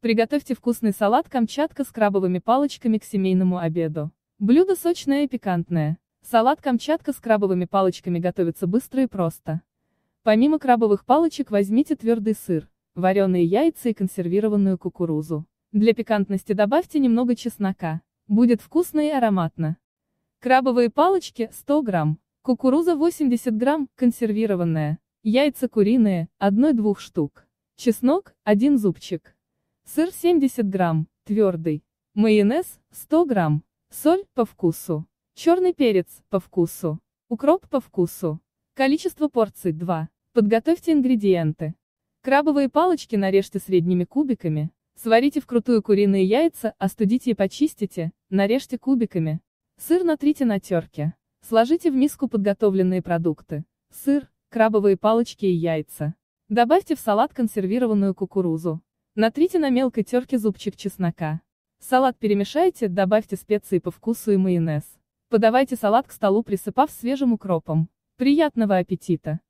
Приготовьте вкусный салат «Камчатка» с крабовыми палочками к семейному обеду. Блюдо сочное и пикантное. Салат «Камчатка» с крабовыми палочками готовится быстро и просто. Помимо крабовых палочек возьмите твердый сыр, вареные яйца и консервированную кукурузу. Для пикантности добавьте немного чеснока. Будет вкусно и ароматно. Крабовые палочки – 100 грамм, кукуруза – 80 грамм, консервированная, яйца куриные – 1-2 штук, чеснок – 1 зубчик. Сыр 70 грамм, твердый, майонез 100 грамм, соль по вкусу, черный перец по вкусу, укроп по вкусу. Количество порций 2. Подготовьте ингредиенты. Крабовые палочки нарежьте средними кубиками, сварите вкрутую куриные яйца, остудите и почистите, нарежьте кубиками. Сыр натрите на терке. Сложите в миску подготовленные продукты, сыр, крабовые палочки и яйца. Добавьте в салат консервированную кукурузу. Натрите на мелкой терке зубчик чеснока. Салат перемешайте, добавьте специи по вкусу и майонез. Подавайте салат к столу, присыпав свежим укропом. Приятного аппетита!